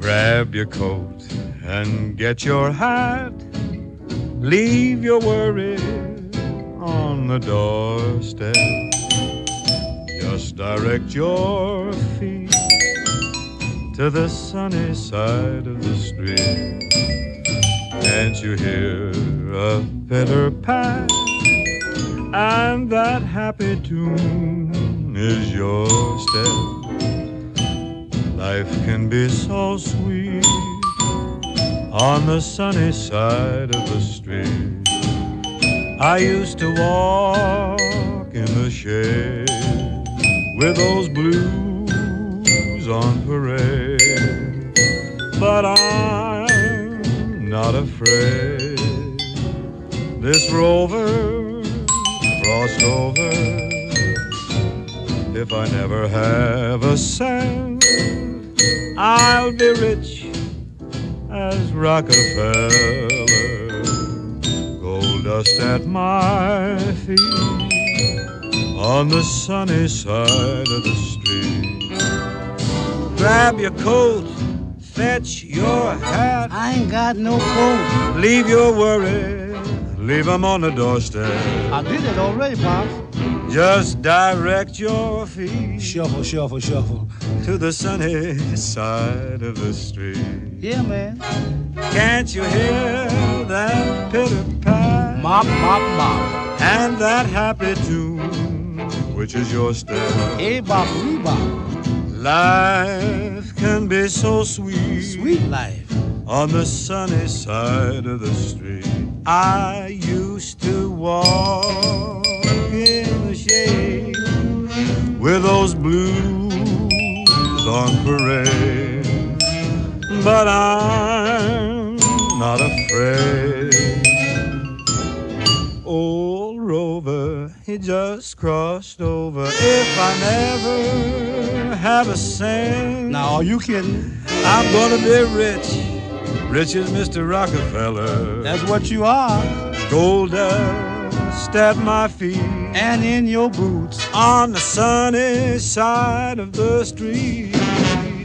Grab your coat and get your hat. Leave your worries on the doorstep. Just direct your feet to the sunny side of the street. Can't you hear a pitter-pat? And that happy tune is your step. Life can be so sweet on the sunny side of the street. I used to walk in the shade with those blues on parade, but I'm not afraid. This rover crossed over. If I never have a cent, I'll be rich as Rockefeller. Gold dust at my feet on the sunny side of the street. Grab your coat, fetch your hat. I ain't got no coat. Leave your worries, leave them on the doorstep. I did it already, Pops. Just direct your feet. Shuffle, shuffle, shuffle. To the sunny side of the street. Yeah, man. Can't you hear that pitter-pat? Mop, mop, mop. And that happy tune, which is your step. E-bop, e-bop. Life can be so sweet. Sweet life. On the sunny side of the street. I used to walk in the shade with those blues on parade, but I'm not afraid. Old Rover, he just crossed over. If I never have a cent, now are you kidding? I'm gonna be rich, rich as Mr. Rockefeller. That's what you are. Gold dust at my feet and in your boots on the sunny side of the street.